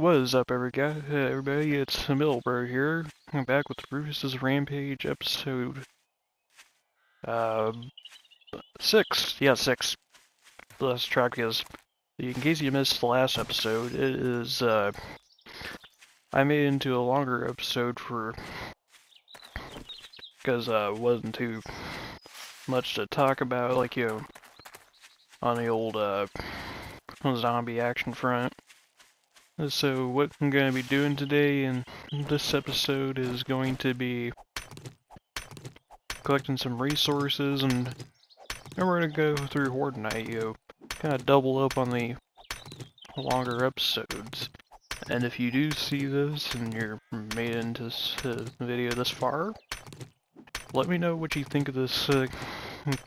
What is up, everybody? It's Middlebro here. I'm back with Rufus's Rampage episode 6. Yeah, 6. The last track is. In case you missed the last episode, it is I made it into a longer episode for because wasn't too much to talk about, like on the old zombie action front. So what I'm going to be doing today in this episode is going to be collecting some resources, and we're going to go through Horde Night, kind of double up on the longer episodes. And if you do see this and you're made into this video this far, let me know what you think of this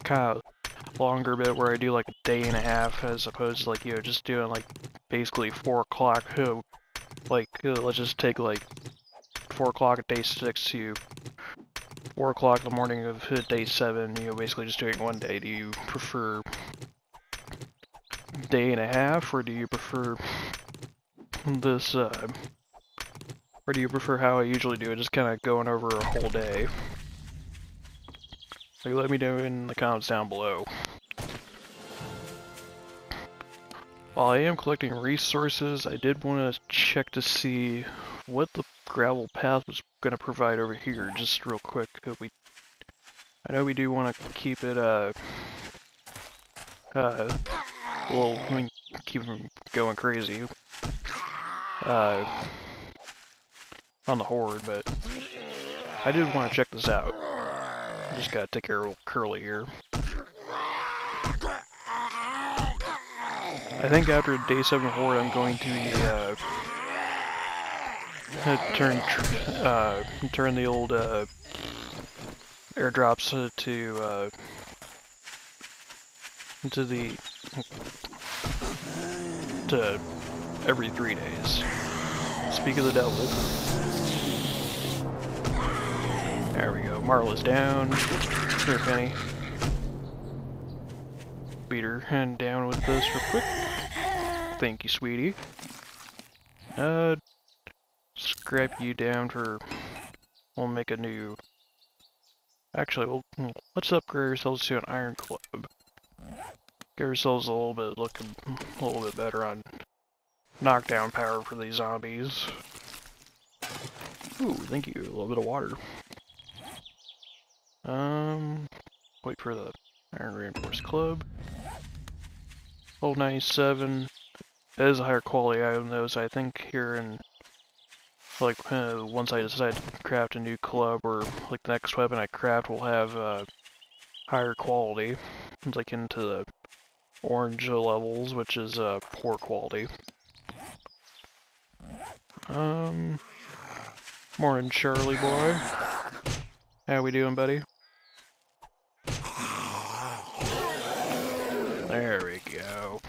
kind of longer bit where I do like a day and a half as opposed to like, just doing like basically 4 o'clock, let's just take like 4 o'clock of day 6 to 4 o'clock in the morning of day 7, basically just doing one day. Do you prefer day and a half, or do you prefer this, or do you prefer how I usually do it, just kind of going over a whole day? Like, let me know in the comments down below. While I am collecting resources, I did want to check to see what the gravel path was going to provide over here, just real quick. I know we do want to keep it, well, I mean, keep them going crazy, on the Horde, but I did want to check this out. Just gotta take care of Curly here. I think after day 7 Horde, I'm going to turn the old airdrops to every 3 days. Speak of the devil. There we go. Marla's down. Here, Penny. Beat her and down with this real quick. Thank you, sweetie. Scrap you down for... We'll make a new... Actually, let's upgrade ourselves to an iron club. Get ourselves a little bit better on knockdown power for these zombies. Ooh, thank you. A little bit of water. Wait for the iron reinforced club. Old 97. It is a higher quality item though, so I think here in like once I decide to craft a new club or like the next weapon I craft will have higher quality. Like into the orange levels, which is poor quality. Morning, Charlie boy. How we doing, buddy? There we go.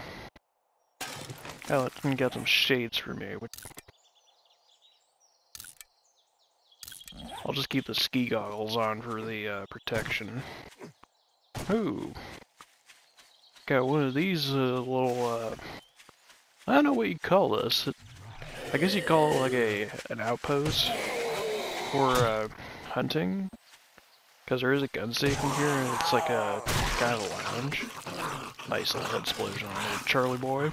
Oh, let's get some shades for me. I'll just keep the ski goggles on for the protection. Ooh. Got one of these little, I don't know what you'd call this. I guess you'd call it like an outpost for hunting, because there is a gun safe in here, and it's like a kind of a lounge. Nice little head explosion on there, Charlie boy.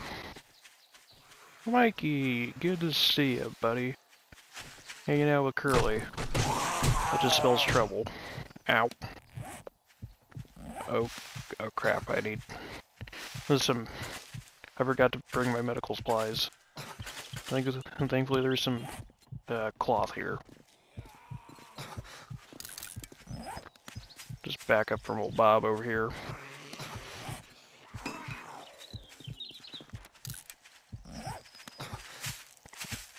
Mikey, good to see you, buddy. Hanging out with Curly. That just spells trouble. Ow. Oh crap, I need... There's some... I forgot to bring my medical supplies. Thankfully there's some cloth here. Just back up from old Bob over here.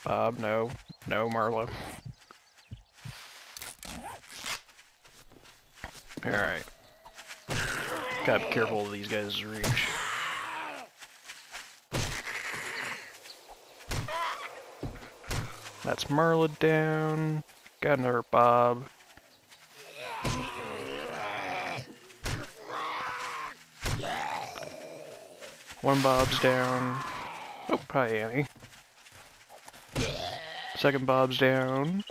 Bob, no. No, Marla. Alright. Gotta be careful of these guys' reach. That's Marla down. Got another Bob. One Bob's down. Oh, hi Annie. Second Bob's down.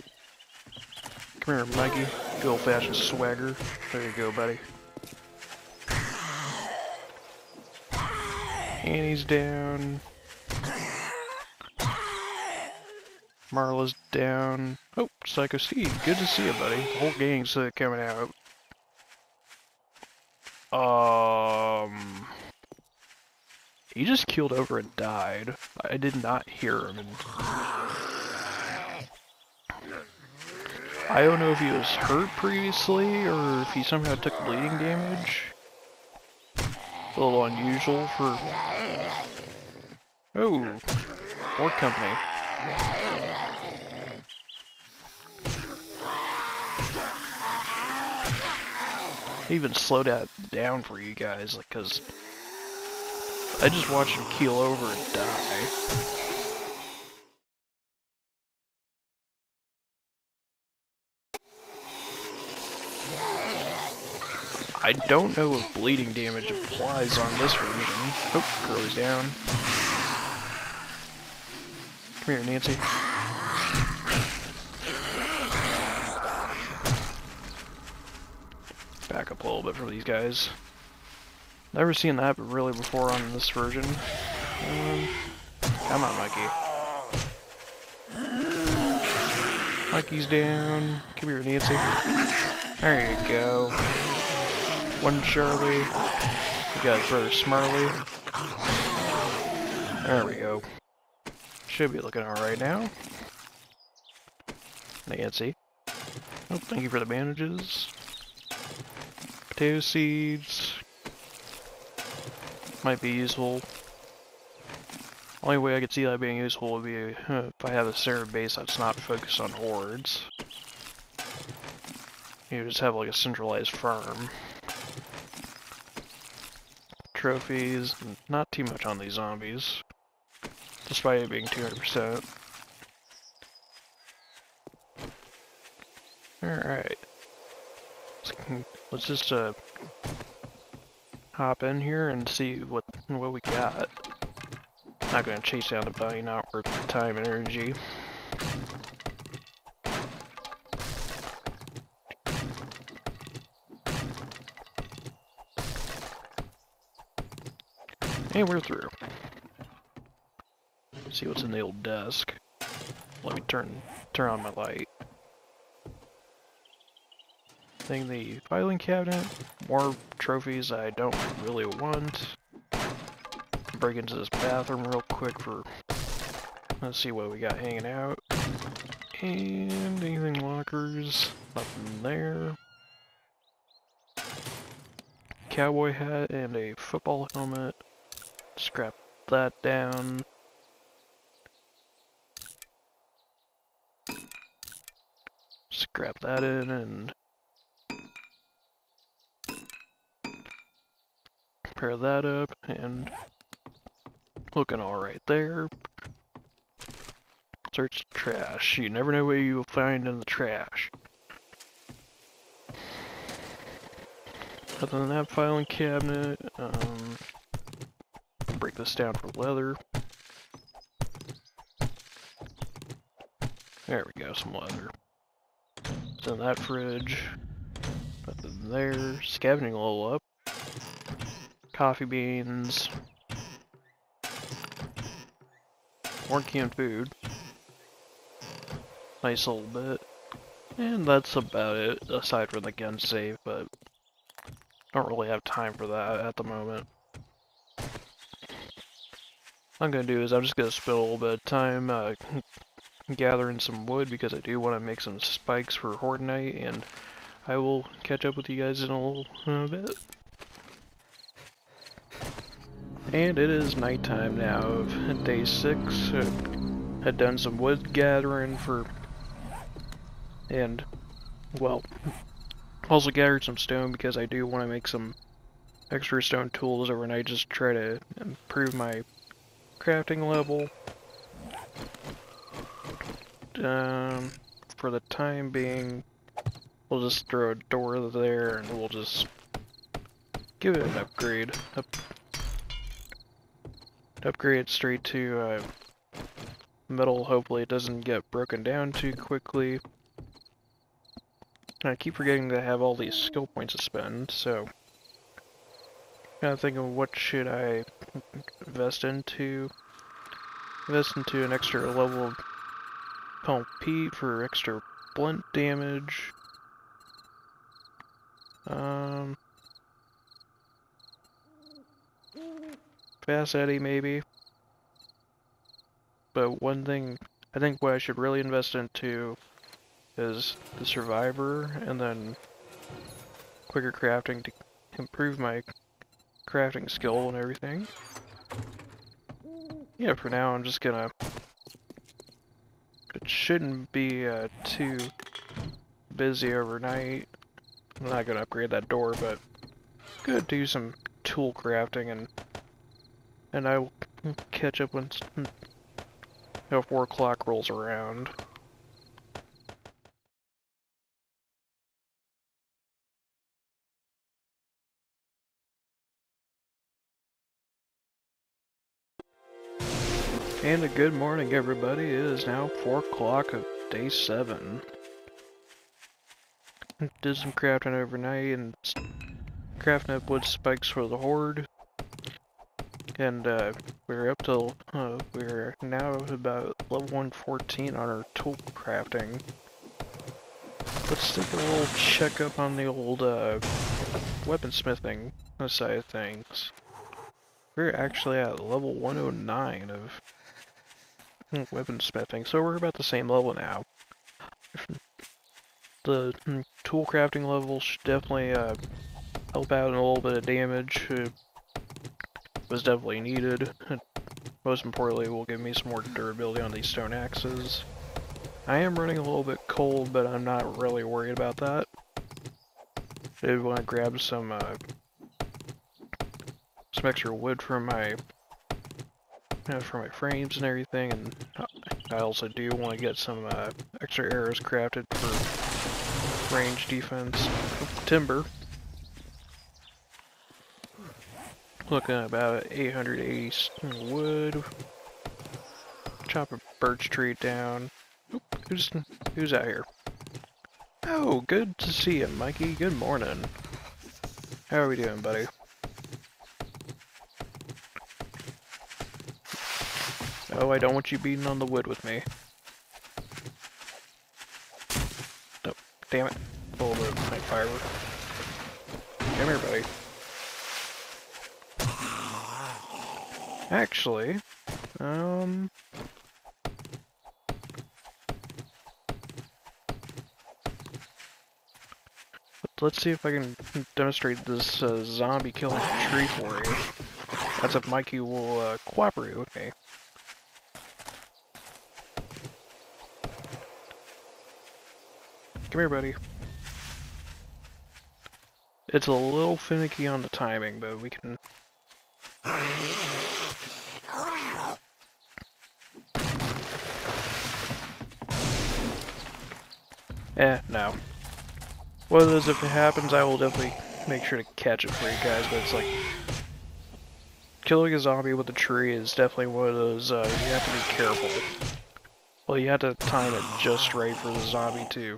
Come here, Mikey. Good old-fashioned swagger. There you go, buddy. And he's down. Marla's down. Oh, Psycho Steve. Good to see you, buddy. The whole gang's coming out. He just keeled over and died. I did not hear him. I don't know if he was hurt previously, or if he somehow took bleeding damage. A little unusual for... Oh! More company. I even slowed that down for you guys, like, cause I just watched him keel over and die. I don't know if bleeding damage applies on this version. Oh, Curly's down. Come here, Nancy. Back up a little bit for these guys. Never seen that really before on this version. Come on, Mikey. Mikey's down. Come here, Nancy. There you go. One Shirley. You got Brother Smurly. There we go. Should be looking alright now. Nancy. Oh, thank you for the bandages. Potato seeds. Might be useful. Only way I could see that being useful would be if I have a server base that's not focused on hordes. You just have like a centralized farm. Trophies, not too much on these zombies, despite it being 200%. Alright. Let's just hop in here and see what we got. Not gonna chase down the body, not worth the time and energy. And we're through. Let's see what's in the old desk. Let me turn on my light. Thing the filing cabinet, more trophies I don't really want. Break into this bathroom real quick for... Let's see what we got hanging out. And anything lockers, nothing there. Cowboy hat and a football helmet. Scrap that down. Scrap that in and... Pair that up, and looking alright there. Search trash. You never know what you will find in the trash. Other than that filing cabinet, break this down for leather. There we go, some leather. It's in that fridge. Nothing there. Scavenging a little up. Coffee beans, more canned food, nice little bit, and that's about it, aside from the gun save, but don't really have time for that at the moment. What I'm going to do is I'm just going to spend a little bit of time gathering some wood, because I do want to make some spikes for Horde Night, and I will catch up with you guys in a little bit. And it is nighttime now of day 6. Had done some wood gathering for, and well, also gathered some stone because I do want to make some extra stone tools overnight, just try to improve my crafting level. For the time being, we'll just throw a door there and we'll just give it an upgrade. Upgrade straight to metal. Hopefully it doesn't get broken down too quickly. And I keep forgetting to have all these skill points to spend, so kind of thinking, what should I invest into? Invest into an extra level of Pump for extra blunt damage. Fast Eddie, maybe. But one thing, I think what I should really invest into is the Survivor, and then quicker crafting to improve my crafting skill and everything. Yeah, for now I'm just gonna... It shouldn't be too busy overnight. I'm not gonna upgrade that door, but could do some tool crafting, and I will catch up once 4 o'clock rolls around. And a good morning, everybody. It is now 4 o'clock of day 7. Did some crafting overnight and crafting up wood spikes for the horde. And we're up till, we're now about level 114 on our tool crafting. Let's take a little checkup on the old weaponsmithing side of things. We're actually at level 109 of weaponsmithing, so we're about the same level now. The tool crafting level should definitely help out in a little bit of damage. It was definitely needed. Most importantly, it will give me some more durability on these stone axes. I am running a little bit cold, but I'm not really worried about that. I did want to grab some extra wood from my frames and everything, and I also do want to get some extra arrows crafted for range defense. Timber. Looking at about 880 wood. Chop a birch tree down. Oop, who's out here? Oh, good to see you, Mikey. Good morning. How are we doing, buddy? Oh, I don't want you beating on the wood with me. Nope. Damn it. Full of my firewood. Come here, buddy. Actually, let's see if I can demonstrate this zombie killing tree for you. That's if Mikey will cooperate with me. Come here, buddy. It's a little finicky on the timing, but we can... No. One of those, if it happens, I will definitely make sure to catch it for you guys, but it's like... Killing a zombie with a tree is definitely one of those, you have to be careful. Well, you have to time it just right for the zombie to...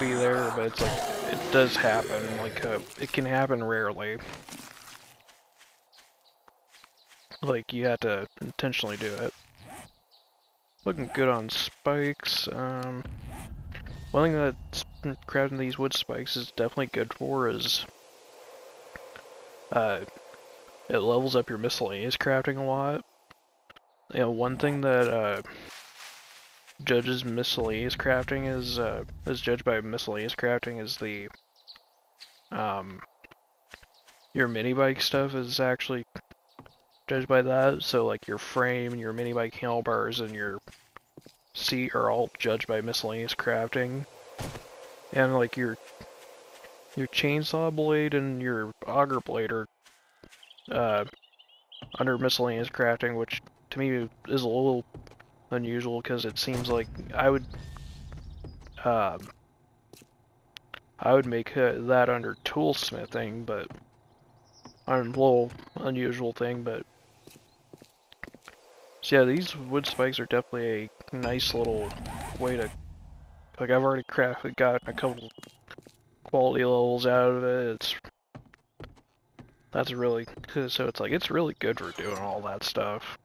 be there, but it's like, it does happen, like, it can happen rarely. Like, you have to intentionally do it. Looking good on spikes. One thing that crafting these wood spikes is definitely good for is, it levels up your miscellaneous crafting a lot. You know, one thing that, judges miscellaneous crafting is as judged by miscellaneous crafting is the your mini bike stuff is actually judged by that. So like your frame and your mini bike handlebars and your seat are all judged by miscellaneous crafting. And like your chainsaw blade and your auger blade are under miscellaneous crafting, which to me is a little unusual, because it seems like I would make that under toolsmithing, but a little unusual thing, but So yeah, these wood spikes are definitely a nice little way to, like, I've already crafted, gotten a couple quality levels out of it. That's really, so it's like, it's really good for doing all that stuff.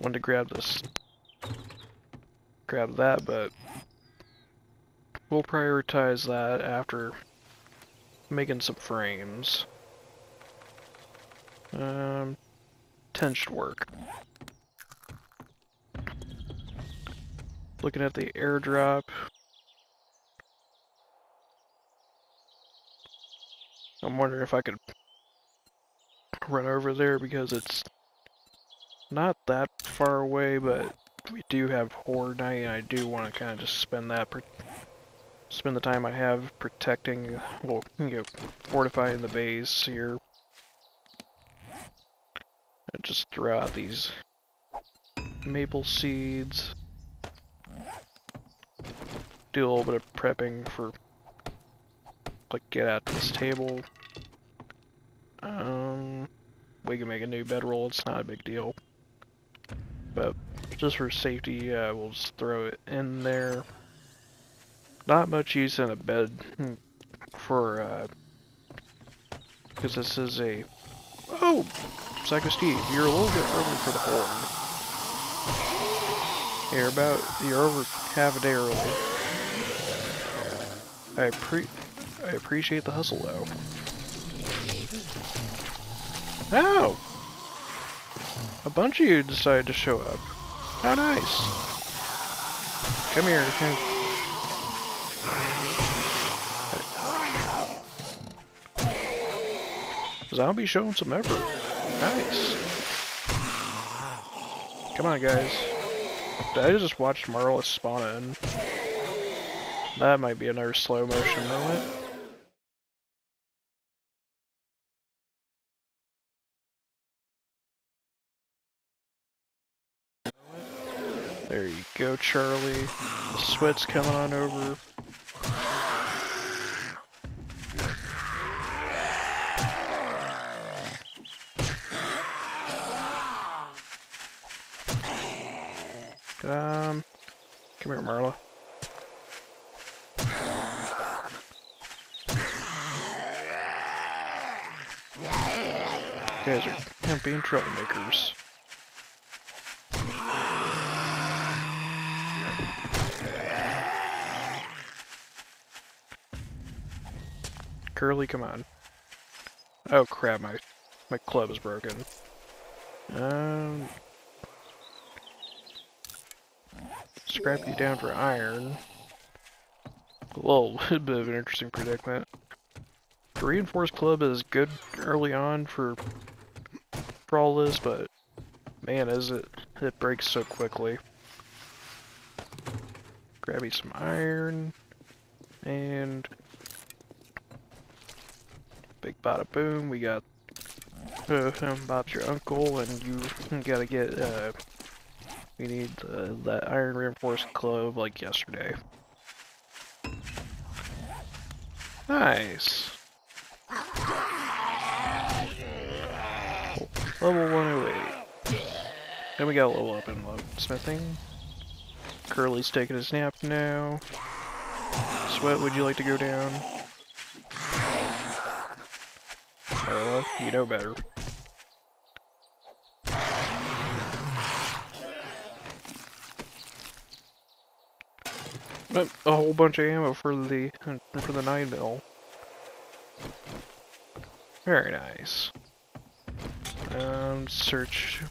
Wanted to grab this, grab that, but we'll prioritize that after making some frames. Ten should work. Looking at the airdrop. I'm wondering if I could run over there because it's not that far away, but we do have Horde Night, and I do want to kind of just spend that, spend the time I have protecting, well, you know, fortifying the base here. I just throw out these maple seeds. Do a little bit of prepping for, like, get out to this table. We can make a new bedroll, it's not a big deal. But just for safety, we'll just throw it in there. Not much use in a bed for, because this is a, oh, Psycho Steve, you're a little bit early for the Horde. You're about, you're over half a day early. I appreciate the hustle, though. Oh! A bunch of you decided to show up. How nice! Come here, Zombie showing some effort. Nice. Come on, guys. I just watched Marla spawn in. That might be another slow motion moment. There you go, Charlie. The sweat's coming on over. Come here, Marla. You guys are being troublemakers. Curly, come on. Oh crap, my club is broken. Scrap you down for iron. A little bit of an interesting predicament. The reinforced club is good early on for all this, but man, is it breaks so quickly. Grab you some iron and big bada boom. We got Bob's your uncle, and you gotta get. We need that iron reinforced club like yesterday. Nice. Level 108. Then we got level up in smithing. Curly's taking his nap now. Sweat, would you like to go down? Marla, you know better. A whole bunch of ammo for the 9mm. Very nice. Search.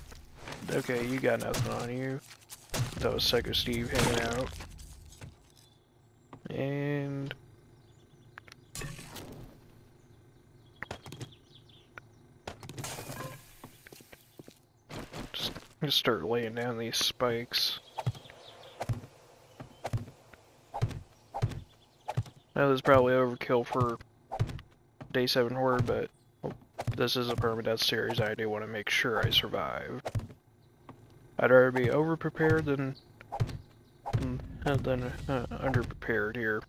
Okay, you got nothing on you. That was Psycho Steve hanging out. And just start laying down these spikes. I know this is probably overkill for Day 7 Horde, but this is a permadeath series. I do want to make sure I survive. I'd rather be overprepared than underprepared here.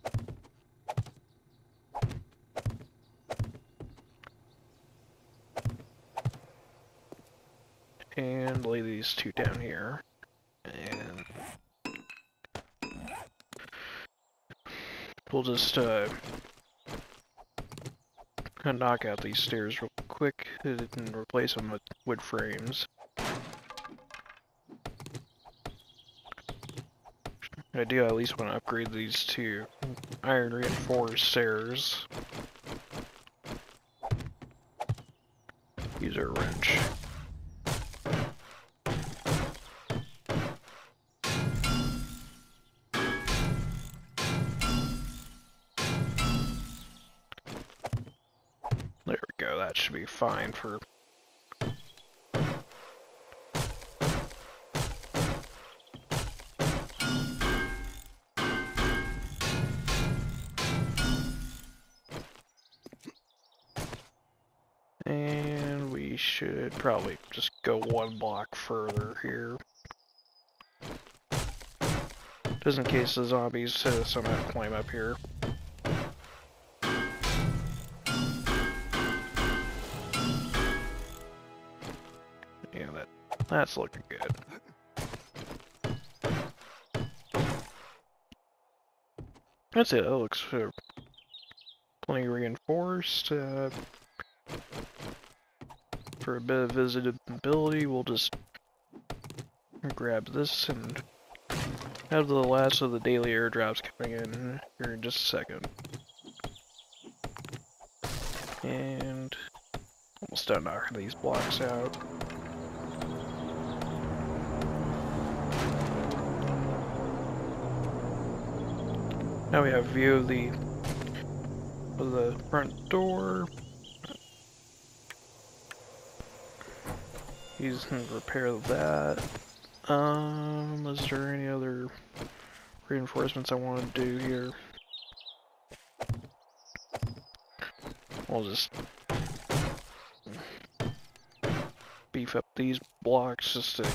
And lay these these two down here. And we'll just knock out these stairs real quick and replace them with wood frames. I do at least want to upgrade these to iron reinforced stairs. Use our wrench. There we go, that should be fine for... Should probably just go one block further here, just in case the zombies somehow climb up here. Yeah, that's looking good. That's it. That looks plenty reinforced. For a bit of visibility, we'll just grab this and have the last of the daily airdrops coming in here in just a second. And we'll start knocking these blocks out. Now we have a view of the front door. He's gonna repair that. Is there any other reinforcements I want to do here? I'll just beef up these blocks just to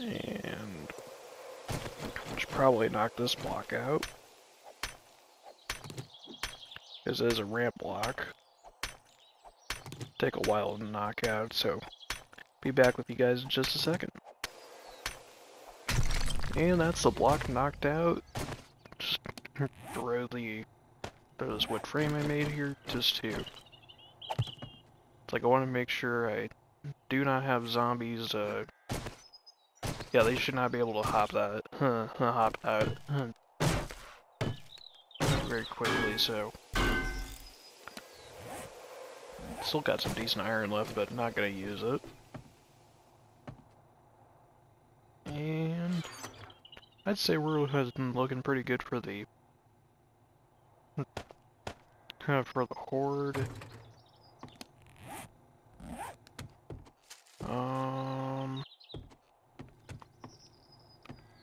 and should probably knock this block out. This is a ramp block. Take a while to knock out, so be back with you guys in just a second. And that's the block knocked out. Just throw this wood frame I made here just to. It's like I want to make sure I do not have zombies. Yeah, they should not be able to hop that. Hop out very quickly. So. Still got some decent iron left, but not gonna use it. And I'd say we're looking pretty good for the horde.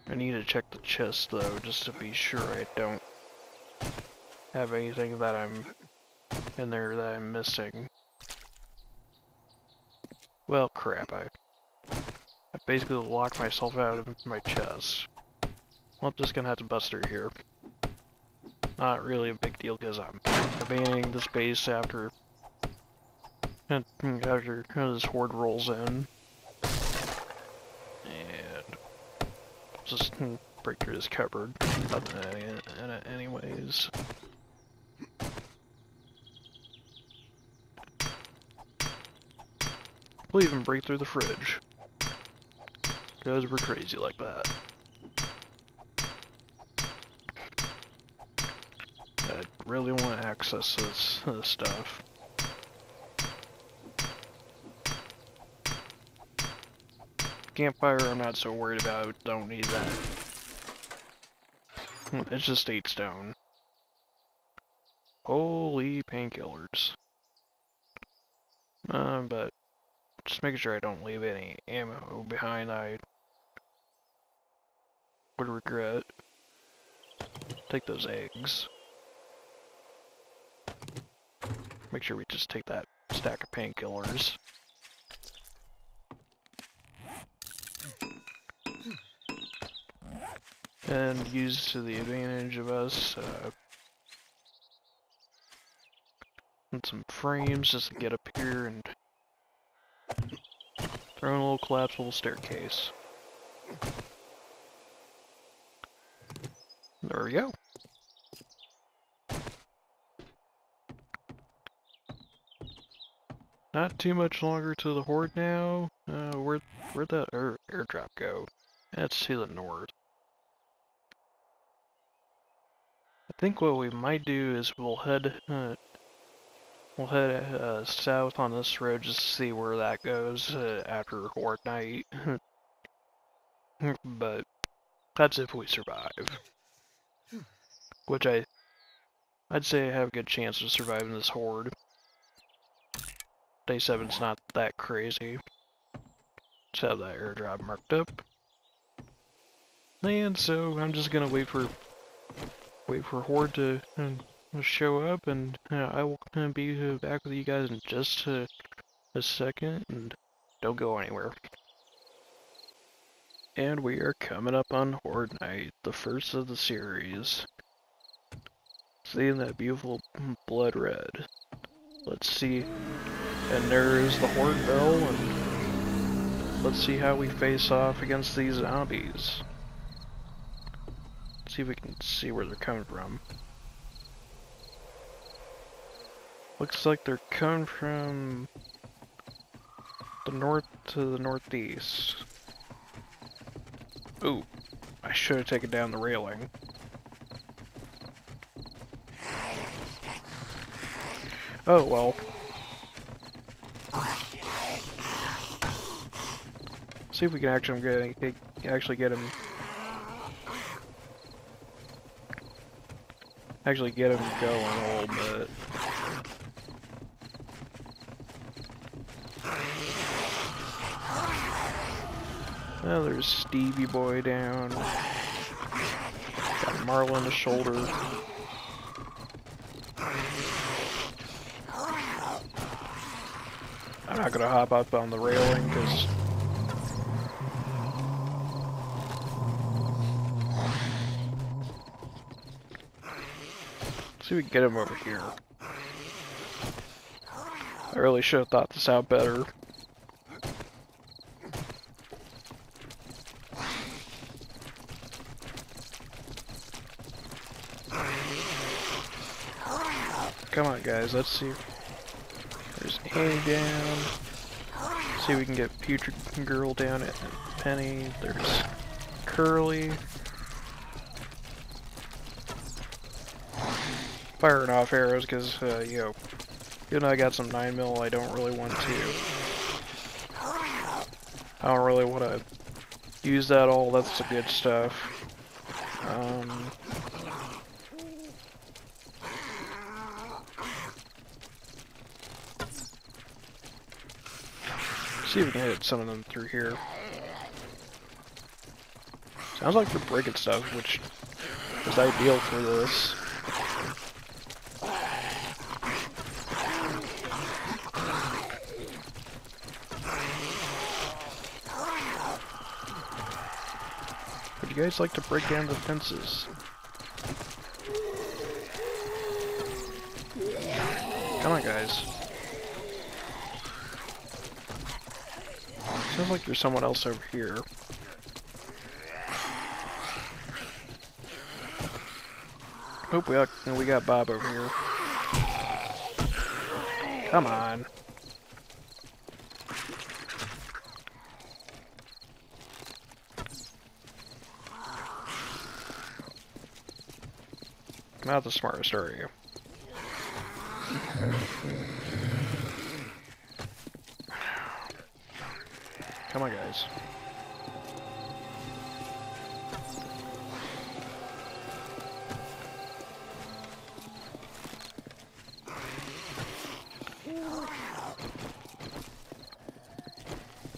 I need to check the chest though, just to be sure I don't have anything that I'm in there that I'm missing. Well, crap, I basically locked myself out of my chest. Well, I'm just gonna have to bust through here. Not really a big deal, because I'm abandoning this base after this horde rolls in. And just break through this cupboard. Nothing in it anyways. We'll even break through the fridge, because we're crazy like that. I really want to access this stuff. Campfire I'm not so worried about, don't need that. It's just 8 stone. Holy painkillers. But... just making sure I don't leave any ammo behind, I would regret. Take those eggs. Make sure we just take that stack of painkillers. And use to the advantage of us. and some frames just to get up here and throw in a little collapsible staircase. There we go. Not too much longer to the Horde now. Where'd that airdrop go? That's to the north. I think what we might do is we'll head south on this road just to see where that goes after Horde Night. But that's if we survive, which I'd say I have a good chance of surviving this horde. Day 7's not that crazy. Just have that airdrop marked up, and so I'm just gonna wait for Horde to show up, and I will be back with you guys in just a second, and don't go anywhere. And we are coming up on Horde Night, the first of the series. Seeing that beautiful blood red. Let's see, and there's the Horde Bell, and let's see how we face off against these zombies. See if we can see where they're coming from. Looks like they're coming from the north to the northeast. Ooh, I should have taken down the railing. Oh well. See if we can actually get him going a little bit. Well, there's Stevie Boy down. Got Marla on the shoulder. I'm not gonna hop up on the railing because see if we can get him over here. I really should have thought this out better. Come on guys, let's see. There's Annie down. Let's see if we can get Putrid Girl down at Penny. There's Curly. Firing off arrows because, you know, even though I got some 9mm, I don't really want to use that all. That's the good stuff. See if we can hit some of them through here. Sounds like they're breaking stuff, which is ideal for this. You guys like to break down the fences. Come on, guys. Sounds like there's someone else over here. Oop, we got Bob over here. Come on. Not the smartest, are you? Come on, guys.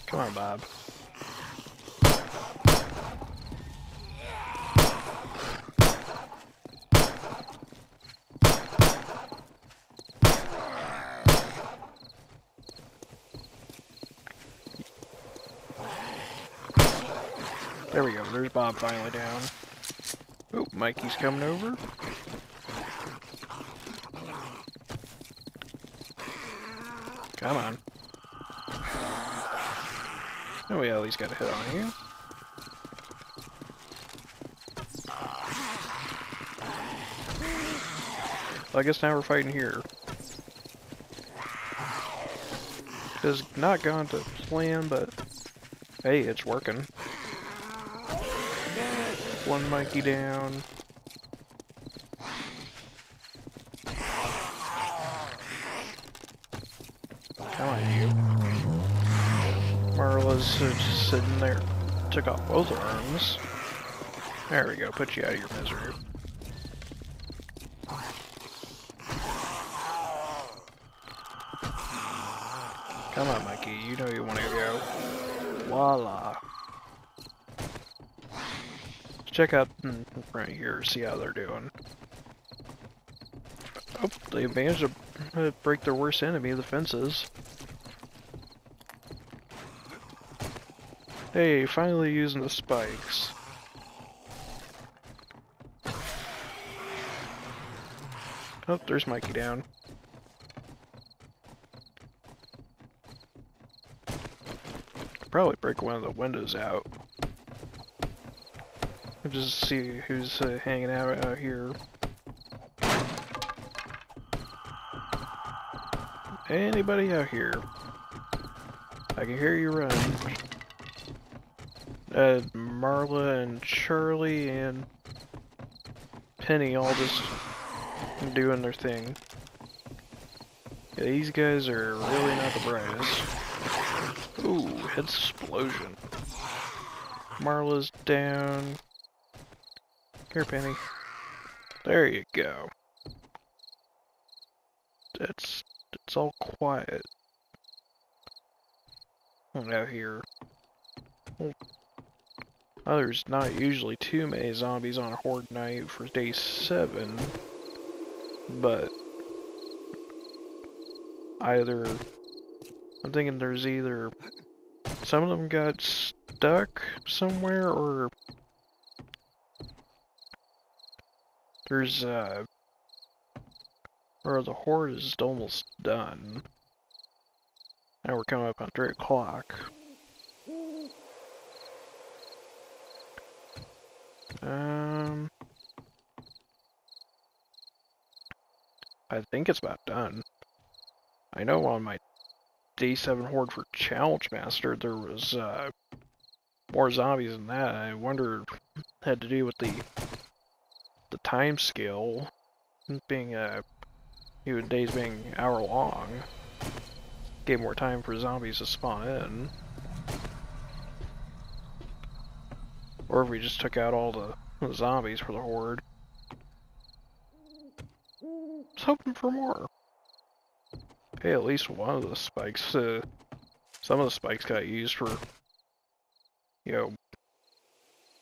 Come on, Bob. There we go, there's Bob finally down. Oh, Mikey's coming over. Come on. Oh, we at least got a hit on you. Well, I guess now we're fighting here. It has not gone to plan, but hey, it's working. One monkey down. Come on, you. Marla's just sitting there. Took off both arms. There we go, put you out of your misery. Come on, Mikey, you know you want to go. Voila. Check out right here, see how they're doing. Oh, they managed to break their worst enemy, the fences. Hey, finally using the spikes. Oh, there's Mikey down. Probably break one of the windows out. Just see who's hanging out here. Anybody out here? I can hear you run. Marla and Charlie and Penny all just doing their thing. Yeah, these guys are really not the brightest. Ooh, head explosion. Marla's down. Here, Penny. There you go. It's all quiet. I'm out here. Oh, there's not usually too many zombies on a Horde Night for day 7, but either I'm thinking there's either some of them got stuck somewhere, or there's or the horde is almost done. Now we're coming up on 3 o'clock. I think it's about done. I know on my Day 7 horde for Challenge Master, there was more zombies than that. I wonder if it had to do with the time scale being even days being hour long. Gave more time for zombies to spawn in. Or if we just took out all the zombies for the horde. Just hoping for more. Hey, at least one of the spikes, some of the spikes got used for, you know,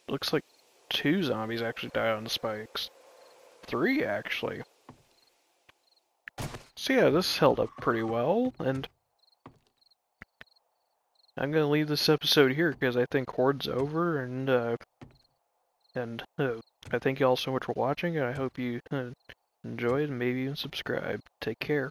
looks like 2 zombies actually died on the spikes. 3, actually. So yeah, this held up pretty well, and I'm gonna leave this episode here, because I think Horde's over, and I thank you all so much for watching, and I hope you enjoyed, and maybe even subscribe. Take care.